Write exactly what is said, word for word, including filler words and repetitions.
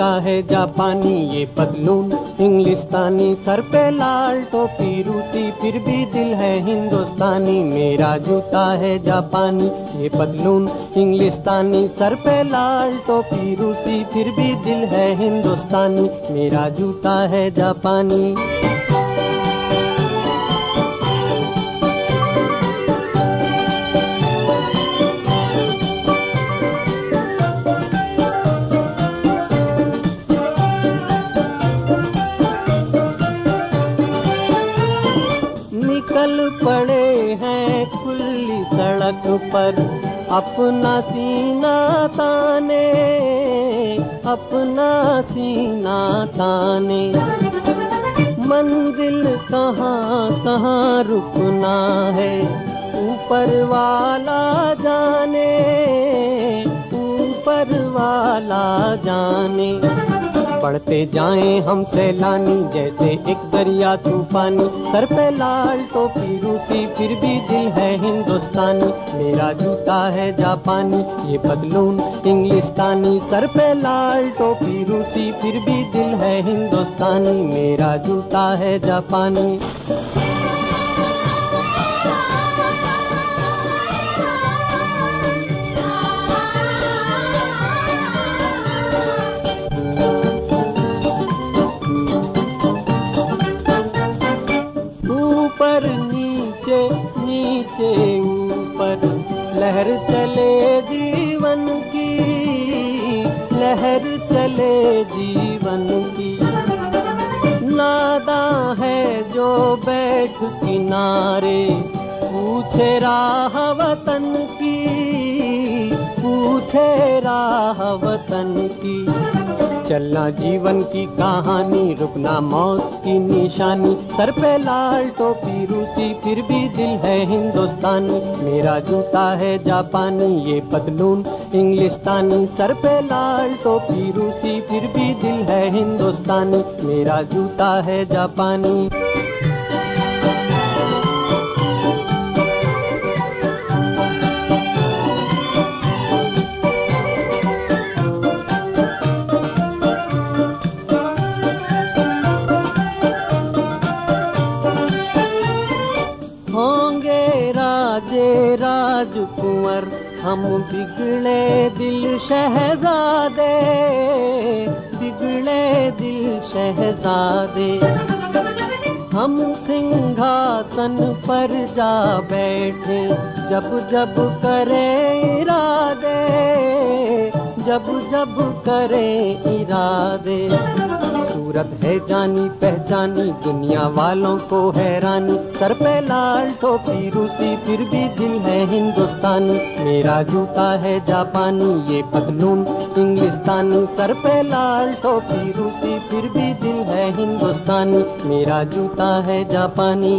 जोटा है जापानी ये पतलून इंग्लिस्तानी, सर पे लाल टोपी रूसी, फिर भी दिल है हिंदुस्तानी। मेरा जूता है जापानी ये पतलून इंग्लिस्तानी, सर पे लाल टोपी रूसी, फिर भी दिल है हिंदुस्तानी। मेरा जूता है जापानी। निकल पड़े हैं खुली सड़क पर अपना सीना ताने, अपना सीना ताने। मंजिल कहाँ कहाँ रुकना है ऊपर वाला जाने, ऊपर वाला जाने। पढ़ते जाएं हम सैलानी जैसे एक दरिया तूफानी, सर पे लाल टोपी रूसी, फिर भी दिल है हिंदुस्तानी। मेरा जूता है जापानी ये पतलून इंग्लिस्तानी, सर पे लाल टोपी रूसी, फिर भी दिल है हिंदुस्तानी। मेरा जूता है जापानी। ऊपर नीचे नीचे ऊपर लहर चले जीवन की, लहर चले जीवन की। नादा है जो बैठ किनारे पूछे राह वतन की, पूछे राह वतन की। चलना जीवन की कहानी, रुकना मौत की निशानी, सर पे लाल टोपी रूसी, फिर भी दिल है हिंदुस्तानी। मेरा जूता है जापानी ये पतलून इंग्लिस्तानी, सर पे लाल टोपी रूसी, फिर भी दिल है हिंदुस्तानी। मेरा जूता है जापानी। राजे राज कुंवर हम बिगड़े दिल शहजादे, बिगड़े दिल शहजादे। हम सिंहासन पर जा बैठे जब जब करे इरादे, जब जब करे इरादे। सूरत है जानी पहचानी, दुनिया वालों को हैरानी, सर पे लाल टोपी रूसी, फिर भी दिल है हिंदुस्तानी। मेरा जूता है जापानी ये पतलून इंग्लिस्तानी, सर पे लाल टोपी रूसी, फिर भी दिल है हिंदुस्तानी। मेरा जूता है जापानी।